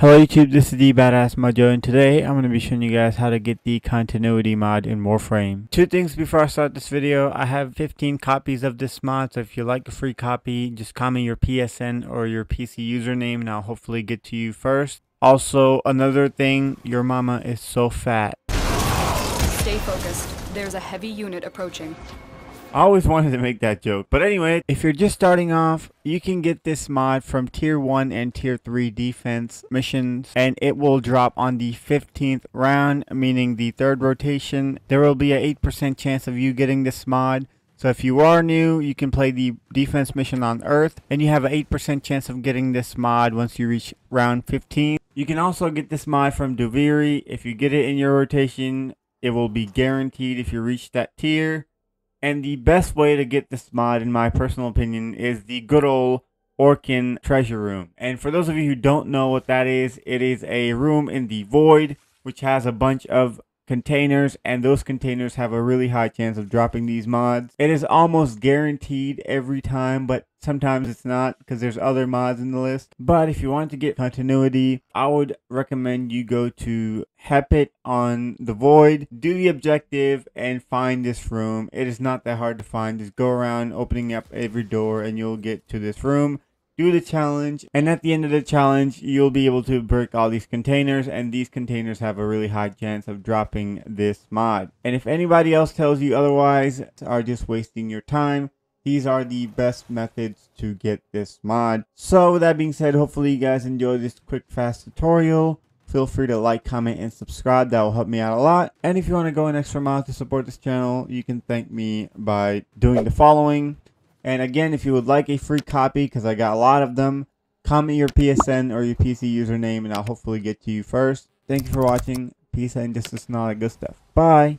Hello YouTube, this is the Badass Mojo, and today I'm going to be showing you guys how to get the continuity mod in Warframe. Two things before I start this video. I have 15 copies of this mod, so if you like a free copy, just comment your PSN or your PC username and I'll hopefully get to you first. Also, another thing, your mama is so fat. Stay focused. There's a heavy unit approaching. I always wanted to make that joke, but anyway, if you're just starting off, you can get this mod from tier 1 and tier 3 defense missions, and it will drop on the 15th round, meaning the third rotation. There will be an 8% chance of you getting this mod, so if you are new, you can play the defense mission on Earth, and you have an 8% chance of getting this mod once you reach round 15. You can also get this mod from Duviri. If you get it in your rotation, it will be guaranteed if you reach that tier. And the best way to get this mod, in my personal opinion, is the good old Orkin treasure room. And for those of you who don't know what that is, it is a room in the void which has a bunch of containers, and those containers have a really high chance of dropping these mods. It is almost guaranteed every time, but sometimes it's not because there's other mods in the list. But if you want to get continuity, I would recommend you go to Hepit on the void, do the objective, and find this room. It is not that hard to find. Just go around opening up every door and you'll get to this room. Do the challenge, and at the end of the challenge you'll be able to break all these containers, and these containers have a really high chance of dropping this mod. And if anybody else tells you otherwise, are just wasting your time. These are the best methods to get this mod. So with that being said, hopefully you guys enjoyed this quick fast tutorial. Feel free to like, comment, and subscribe. That will help me out a lot. And if you want to go an extra mile to support this channel, you can thank me by doing the following. And again, if you would like a free copy, because I got a lot of them, comment your PSN or your PC username and I'll hopefully get to you first. Thank you for watching. Peace and justice and all that good stuff. Bye.